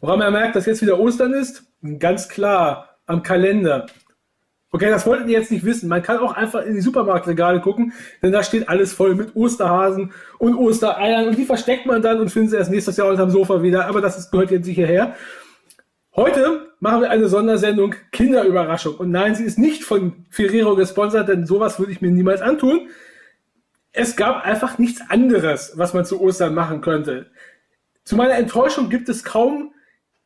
Woran man merkt, dass jetzt wieder Ostern ist? Ganz klar, am Kalender. Okay, das wollten die jetzt nicht wissen. Man kann auch einfach in die Supermarktregale gucken, denn da steht alles voll mit Osterhasen und Ostereiern und die versteckt man dann und finden sie erst nächstes Jahr unterm Sofa wieder, aber das ist, gehört jetzt nicht hierher. Heute machen wir eine Sondersendung Kinderüberraschung und nein, sie ist nicht von Ferrero gesponsert, denn sowas würde ich mir niemals antun. Es gab einfach nichts anderes, was man zu Ostern machen könnte. Zu meiner Enttäuschung gibt es kaum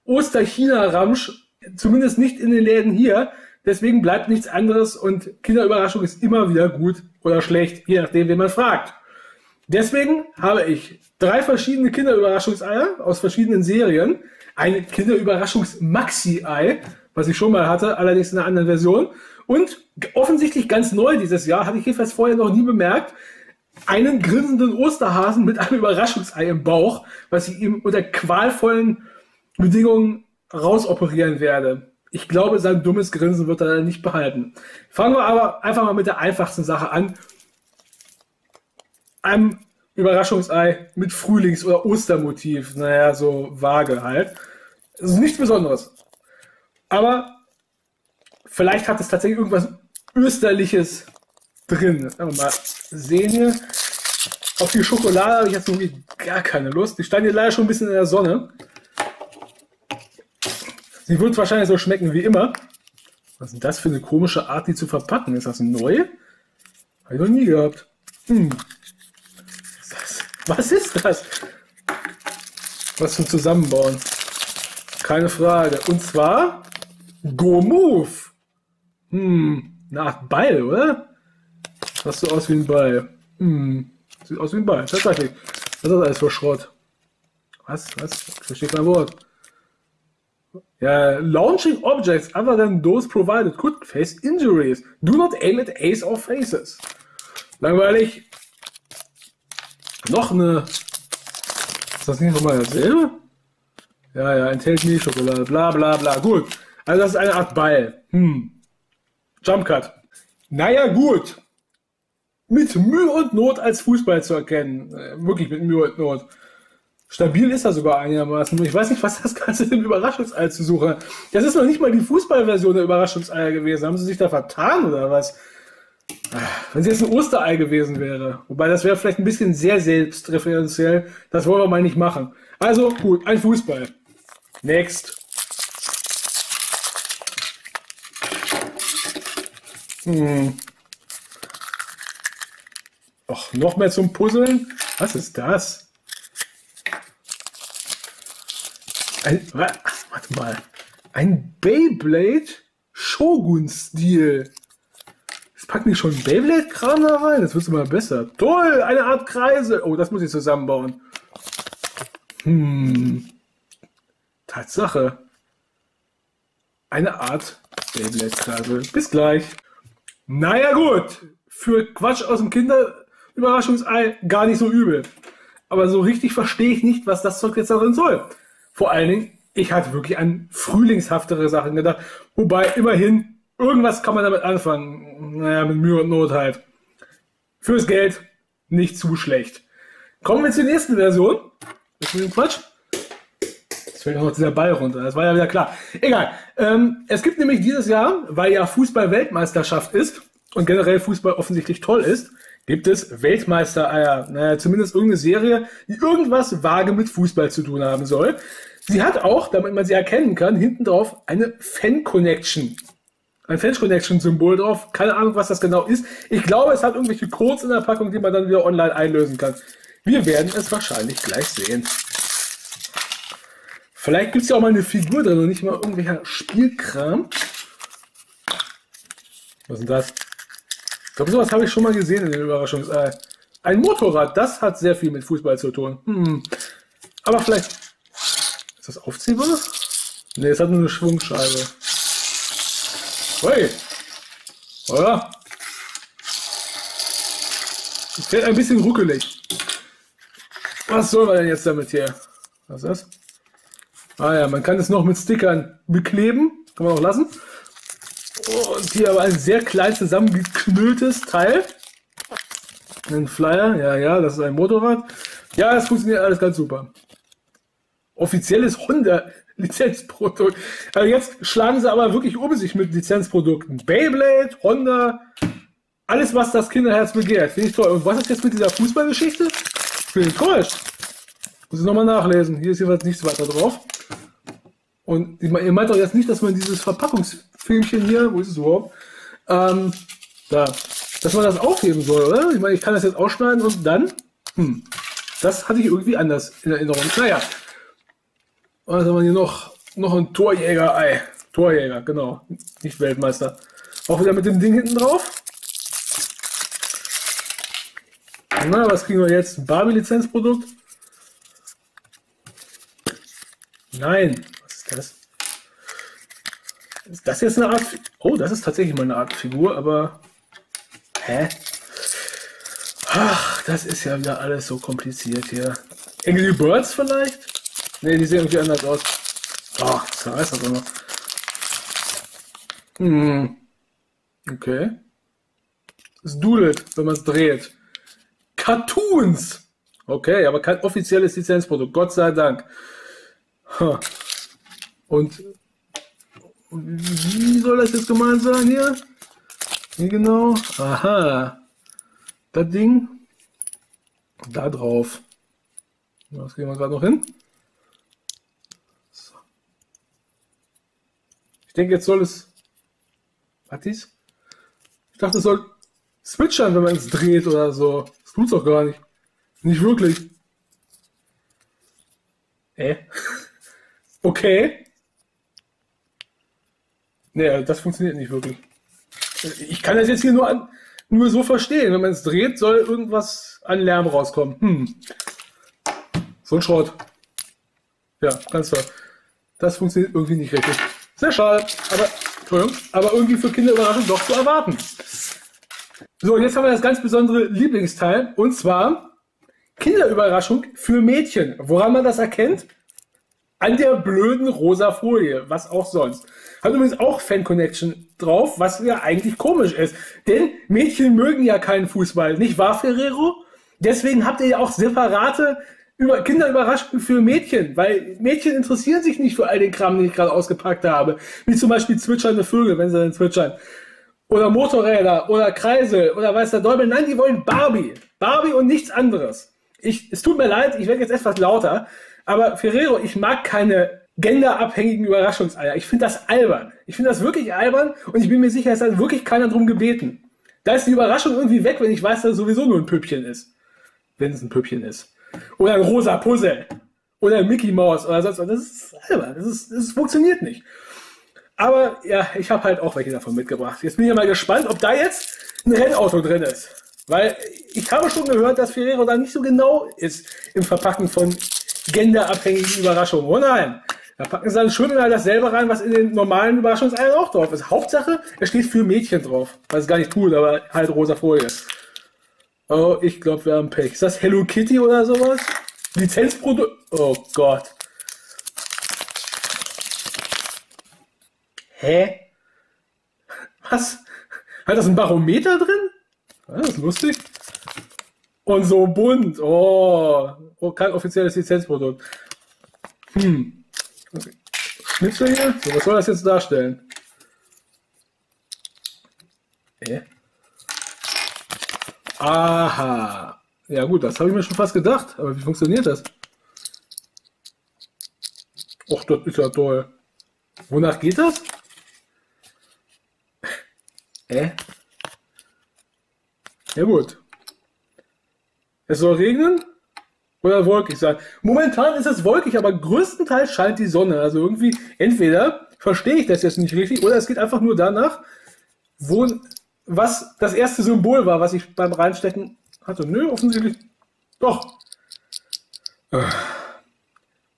Oster-China-Ramsch, zumindest nicht in den Läden hier. Deswegen bleibt nichts anderes und Kinderüberraschung ist immer wieder gut oder schlecht, je nachdem, wen man fragt. Deswegen habe ich 3 verschiedene Kinderüberraschungseier aus verschiedenen Serien. Ein Kinderüberraschungs-Maxi-Ei, was ich schon mal hatte, allerdings in einer anderen Version. Und offensichtlich ganz neu dieses Jahr, hatte ich jedenfalls vorher noch nie bemerkt, einen grinsenden Osterhasen mit einem Überraschungsei im Bauch, was ich ihm unter qualvollen Bedingungen rausoperieren werde. Ich glaube, sein dummes Grinsen wird er nicht behalten. Fangen wir aber einfach mal mit der einfachsten Sache an. Einem Überraschungsei mit Frühlings- oder Ostermotiv. Naja, so vage halt. Das ist nichts Besonderes. Aber vielleicht hat es tatsächlich irgendwas Österliches drin. Das werden wir mal sehen hier. Auf die Schokolade habe ich jetzt irgendwie gar keine Lust. Die stand hier leider schon ein bisschen in der Sonne. Die wird wahrscheinlich so schmecken wie immer. Was ist denn das für eine komische Art, die zu verpacken? Ist das neu? Habe ich noch nie gehabt. Hm. Was ist das? Was zum Zusammenbauen. Keine Frage. Und zwar Go Move. Hm. Eine Art Ball, oder? Das sieht so aus wie ein Ball. Hm. Sieht aus wie ein Ball. Tatsächlich. Das ist alles für Schrott. Was? Ich verstehe kein Wort. Yeah. Launching objects other than those provided could face injuries. Do not aim at eyes or faces. Langweilig. Noch eine. Ist das nicht nochmal dasselbe? Ja, enthält Milchschokolade, bla bla bla. Gut. Also das ist eine Art Ball. Jump Cut. Naja, gut. Mit Mühe und Not als Fußball zu erkennen. Wirklich mit Mühe und Not. Stabil ist das sogar einigermaßen. Ich weiß nicht, was das Ganze im Überraschungsei zu suchen hat. Das ist noch nicht mal die Fußballversion der Überraschungseier gewesen. Haben sie sich da vertan oder was? Wenn sie jetzt ein Osterei gewesen wäre. Wobei, das wäre vielleicht ein bisschen sehr selbstreferenziell. Das wollen wir mal nicht machen. Also gut, ein Fußball. Next. Och, noch mehr zum Puzzeln? Was ist das? Warte mal. Ein Beyblade Shogun-Stil. Jetzt packen die schon Beyblade-Kram da rein. Das wird immer besser. Toll, eine Art Kreise. Oh, das muss ich zusammenbauen. Tatsache. Eine Art Beyblade-Kreise. Bis gleich. Naja, gut. Für Quatsch aus dem Kinderüberraschungsei gar nicht so übel. Aber so richtig verstehe ich nicht, was das Zeug jetzt darin soll. Vor allen Dingen, ich hatte wirklich an frühlingshaftere Sachen gedacht. Wobei, immerhin, irgendwas kann man damit anfangen. Naja, mit Mühe und Not halt. Fürs Geld nicht zu schlecht. Kommen wir zur nächsten Version. Das ist ein Quatsch. Jetzt fällt auch noch dieser Ball runter. Das war ja wieder klar. Egal. Es gibt nämlich dieses Jahr, weil ja Fußball-Weltmeisterschaft ist und generell Fußball offensichtlich toll ist, gibt es Weltmeistereier, naja, zumindest irgendeine Serie, die irgendwas vage mit Fußball zu tun haben soll. Sie hat auch, damit man sie erkennen kann, hinten drauf eine Fan-Connection. Ein Fan-Connection-Symbol drauf. Keine Ahnung, was das genau ist. Ich glaube, es hat irgendwelche Codes in der Packung, die man dann wieder online einlösen kann. Wir werden es wahrscheinlich gleich sehen. Vielleicht gibt es ja auch mal eine Figur drin und nicht mal irgendwelcher Spielkram. Was ist denn das? Ich glaube, sowas habe ich schon mal gesehen in dem Überraschungsei. Ein Motorrad, das hat sehr viel mit Fußball zu tun. Aber vielleicht... Ist das aufziehbar? Ne, es hat nur eine Schwungscheibe. Hui! Oh ja! Es fällt ein bisschen ruckelig. Was soll man denn jetzt damit hier? Was ist das? Ah ja, man kann es noch mit Stickern bekleben. Kann man auch lassen. Und hier aber ein sehr klein zusammengeknülltes Teil. Ein Flyer. Ja, das ist ein Motorrad. Ja, das funktioniert alles ganz super. Offizielles Honda Lizenzprodukt. Also jetzt schlagen sie aber wirklich um sich mit Lizenzprodukten. Beyblade, Honda, alles, was das Kinderherz begehrt. Finde ich toll. Und was ist jetzt mit dieser Fußballgeschichte? Bin enttäuscht. Muss ich nochmal nachlesen. Hier ist jeweils nichts weiter drauf. Und ihr meint doch jetzt nicht, dass man dieses Verpackungsfilmchen hier, wo ist es überhaupt, da, dass man das aufheben soll, oder? Ich meine, ich kann das jetzt ausschneiden und dann, das hatte ich irgendwie anders in Erinnerung. Naja. Was haben wir hier noch? Noch ein Torjäger-Ei. Torjäger, genau. Nicht Weltmeister. Auch wieder mit dem Ding hinten drauf. Na, was kriegen wir jetzt? Ein Barbie-Lizenzprodukt? Nein. Was ist das? Ist das jetzt eine Art... Oh, das ist tatsächlich mal eine Art Figur, aber... Hä? Ach, das ist ja wieder alles so kompliziert hier. Angry Birds vielleicht? Ne, die sehen irgendwie anders aus. Ach, zerreiß das immer. Okay. Es dudelt, wenn man es dreht. Cartoons! Okay, aber kein offizielles Lizenzprodukt, Gott sei Dank. Und wie soll das jetzt gemeint sein hier? Wie genau? Aha. Das Ding. Da drauf. Das gehen wir gerade noch hin. Ich denke, jetzt soll es... Was ist? Ich dachte, es soll switchern, wenn man es dreht oder so. Das tut es doch gar nicht. Nicht wirklich. Okay. Naja, das funktioniert nicht wirklich. Ich kann das jetzt hier nur so verstehen. Wenn man es dreht, soll irgendwas an Lärm rauskommen. So ein Schrott. Ja, ganz toll. Das funktioniert irgendwie nicht richtig. Sehr schade, aber irgendwie für Kinder überraschend doch zu erwarten. So, und jetzt haben wir das ganz besondere Lieblingsteil, und zwar Kinderüberraschung für Mädchen. Woran man das erkennt? An der blöden rosa Folie, was auch sonst. Hat übrigens auch Fan-Connection drauf, was ja eigentlich komisch ist. Denn Mädchen mögen ja keinen Fußball, nicht wahr, Ferrero? Deswegen habt ihr ja auch separate... Kinderüberraschungen für Mädchen, weil Mädchen interessieren sich nicht für all den Kram, den ich gerade ausgepackt habe. Wie zum Beispiel zwitschernde Vögel, wenn sie dann zwitschern. Oder Motorräder, oder Kreisel, oder weiß der Däubel. Nein, die wollen Barbie. Barbie und nichts anderes. Es tut mir leid, ich werde jetzt etwas lauter. Aber Ferrero, ich mag keine genderabhängigen Überraschungseier. Ich finde das albern. Ich finde das wirklich albern und ich bin mir sicher, es hat wirklich keiner drum gebeten. Da ist die Überraschung irgendwie weg, wenn ich weiß, dass es sowieso nur ein Püppchen ist. Wenn es ein Püppchen ist. Oder ein rosa Puzzle. Oder ein Mickey Mouse oder sonst was. Das ist albern. Das funktioniert nicht. Aber ja, ich habe halt auch welche davon mitgebracht. Jetzt bin ich mal gespannt, ob da jetzt ein Rennauto drin ist. Weil ich habe schon gehört, dass Ferrero da nicht so genau ist im Verpacken von genderabhängigen Überraschungen. Oh nein! Da packen sie dann schön mal dasselbe rein, was in den normalen Überraschungseiern auch drauf ist. Hauptsache, es steht für Mädchen drauf. Was es gar nicht tut, aber halt rosa Folie. Oh, ich glaube, wir haben Pech. Ist das Hello Kitty oder sowas? Lizenzprodukt? Oh Gott. Hä? Was? Hat das ein Barometer drin? Das ist lustig. Und so bunt. Oh, kein offizielles Lizenzprodukt. Okay. Schnitzel hier? So, was soll das jetzt darstellen? Aha. Ja gut, das habe ich mir schon fast gedacht. Aber wie funktioniert das? Och, das ist ja toll. Wonach geht das? Ja gut. Es soll regnen oder wolkig sein. Momentan ist es wolkig, aber größtenteils scheint die Sonne. Also irgendwie, entweder verstehe ich das jetzt nicht richtig oder es geht einfach nur danach, wo... was das erste Symbol war, was ich beim Reinstecken hatte. Nö, offensichtlich doch.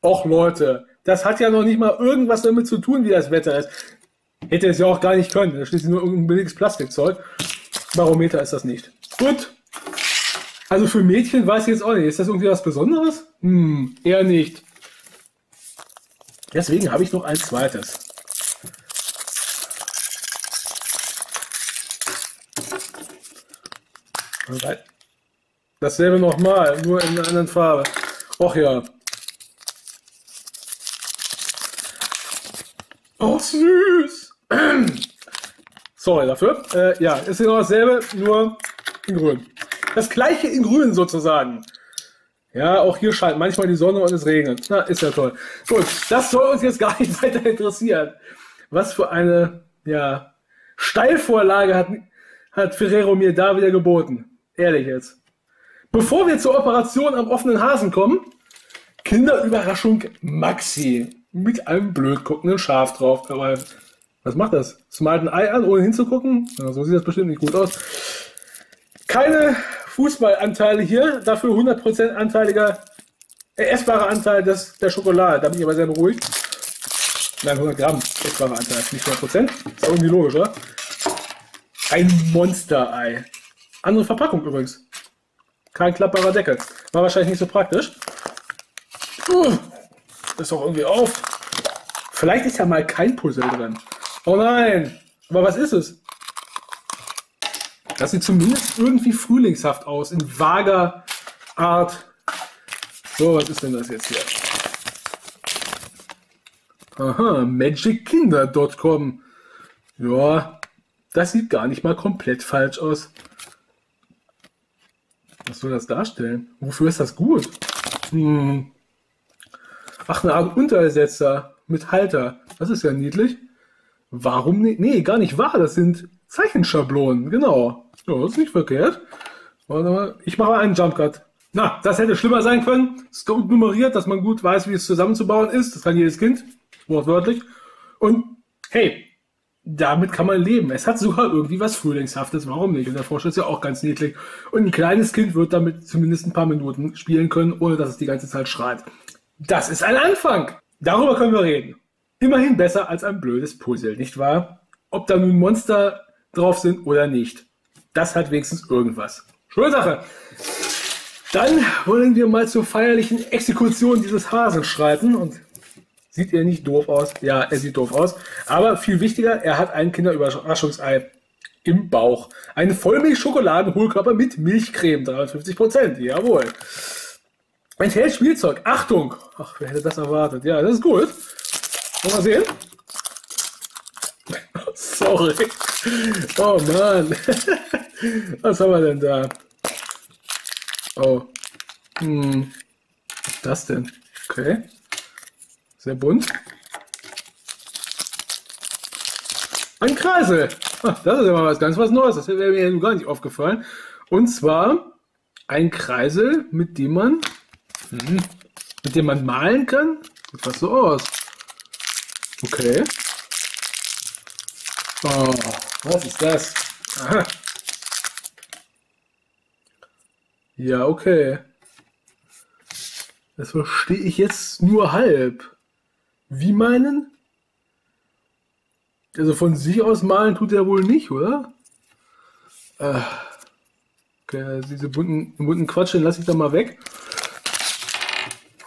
Och Leute, das hat ja noch nicht mal irgendwas damit zu tun, wie das Wetter ist. Hätte es ja auch gar nicht können. Da steht nur irgendein billiges Plastikzeug. Barometer ist das nicht. Gut. Also für Mädchen weiß ich jetzt auch nicht. Ist das irgendwie was Besonderes? Eher nicht. Deswegen habe ich noch ein zweites. Dasselbe nochmal, nur in einer anderen Farbe. Och ja. Auch süß. Sorry dafür. Ja, ist genau dasselbe, nur in grün. Das gleiche in grün sozusagen. Ja, auch hier scheint manchmal die Sonne und es regnet. Na, ist ja toll. Gut, das soll uns jetzt gar nicht weiter interessieren. Was für eine, ja, Steilvorlage hat Ferrero mir da wieder geboten. Ehrlich jetzt. Bevor wir zur Operation am offenen Hasen kommen, Kinderüberraschung Maxi. Mit einem blöd guckenden Schaf drauf. Aber was macht das? Smalt ein Ei an, ohne hinzugucken? Ja, so sieht das bestimmt nicht gut aus. Keine Fußballanteile hier, dafür 100% anteiliger, essbarer Anteil der Schokolade. Da bin ich aber sehr beruhigt. Nein, 100 Gramm essbarer Anteil, nicht 100%. Ist irgendwie logisch, oder? Ein Monsterei. Andere Verpackung übrigens. Kein klappbarer Deckel. War wahrscheinlich nicht so praktisch. Ist doch irgendwie auf. Vielleicht ist ja mal kein Puzzle drin. Oh nein! Aber was ist es? Das sieht zumindest irgendwie frühlingshaft aus, in vager Art. So, was ist denn das jetzt hier? Aha, magickinder.com. Ja, das sieht gar nicht mal komplett falsch aus. Was soll das darstellen? Wofür ist das gut? Hm. Ach, eine Art Untersetzer mit Halter. Das ist ja niedlich. Warum nicht? Nee, gar nicht wahr. Das sind Zeichenschablonen, genau. Ja, das ist nicht verkehrt. Warte mal. Ich mache mal einen Jumpcut. Na, das hätte schlimmer sein können. Es ist gut nummeriert, dass man gut weiß, wie es zusammenzubauen ist. Das kann jedes Kind, wortwörtlich. Und hey, damit kann man leben. Es hat sogar irgendwie was Frühlingshaftes. Warum nicht? Und der Forscher ist ja auch ganz niedlich. Und ein kleines Kind wird damit zumindest ein paar Minuten spielen können, ohne dass es die ganze Zeit schreit. Das ist ein Anfang. Darüber können wir reden. Immerhin besser als ein blödes Puzzle, nicht wahr? Ob da nun Monster drauf sind oder nicht. Das hat wenigstens irgendwas. Schöne Sache. Dann wollen wir mal zur feierlichen Exekution dieses Hasen schreiten. Und sieht er nicht doof aus? Ja, er sieht doof aus. Aber viel wichtiger, er hat ein Kinderüberraschungsei im Bauch. Einen Vollmilch-Schokoladen-Hohlkörper mit Milchcreme, 53%. Jawohl. Enthält Spielzeug. Achtung! Ach, wer hätte das erwartet? Ja, das ist gut. Mal sehen. Sorry. Oh Mann. Was haben wir denn da? Oh. Hm. Was ist das denn? Okay. Sehr bunt. Ein Kreisel. Ach, das ist ja mal was ganz was Neues. Das wäre mir ja gar nicht aufgefallen. Und zwar ein Kreisel, mit dem man malen kann. Sieht fast so aus. Okay. Oh, was ist das? Aha. Ja, okay. Das verstehe ich jetzt nur halb. Wie meinen? Also von sich aus malen tut er wohl nicht, oder? Okay, diese bunten Quatsch, den lasse ich da mal weg.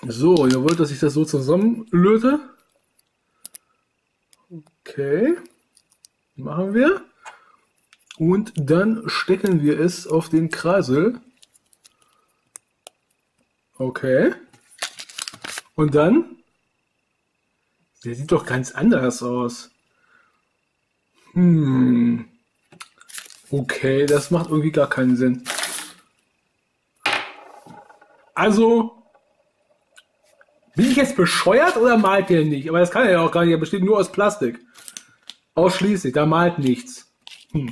So, ihr wollt, dass ich das so zusammenlöte? Okay. Machen wir. Und dann stecken wir es auf den Kreisel. Okay. Und dann? Der sieht doch ganz anders aus. Hm. Okay, das macht irgendwie gar keinen Sinn. Also, bin ich jetzt bescheuert oder malt der nicht? Aber das kann er ja auch gar nicht. Er besteht nur aus Plastik. Ausschließlich, da malt nichts. Hm.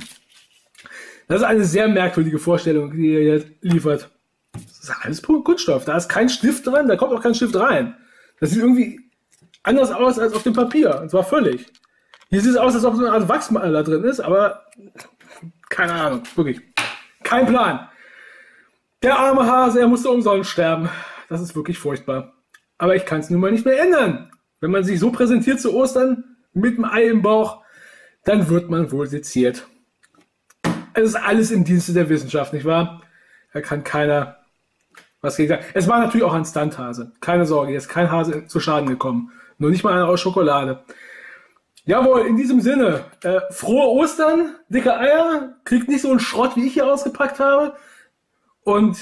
Das ist eine sehr merkwürdige Vorstellung, die ihr jetzt liefert. Das ist alles pur Kunststoff. Da ist kein Stift dran, da kommt auch kein Stift rein. Das sieht irgendwie anders aus als auf dem Papier. Und zwar völlig. Hier sieht es aus, als ob so eine Art Wachsmaler drin ist, aber keine Ahnung, wirklich. Kein Plan. Der arme Hase, er musste umsonst sterben. Das ist wirklich furchtbar. Aber ich kann es nun mal nicht mehr ändern. Wenn man sich so präsentiert zu Ostern mit einem Ei im Bauch, dann wird man wohl seziert. Es ist alles im Dienste der Wissenschaft, nicht wahr? Da kann keiner was gegen sagen. Es war natürlich auch ein Stunthase. Keine Sorge, jetzt ist kein Hase zu Schaden gekommen. Nur nicht mal einer aus Schokolade. Jawohl, in diesem Sinne, frohe Ostern, dicke Eier, kriegt nicht so einen Schrott, wie ich hier ausgepackt habe. Und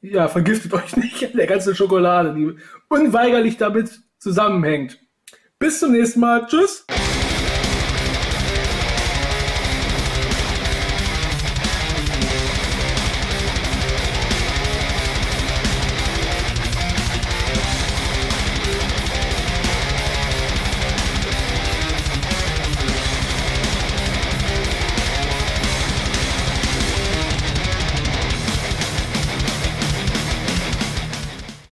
ja, vergiftet euch nicht an der ganzen Schokolade, die unweigerlich damit zusammenhängt. Bis zum nächsten Mal. Tschüss.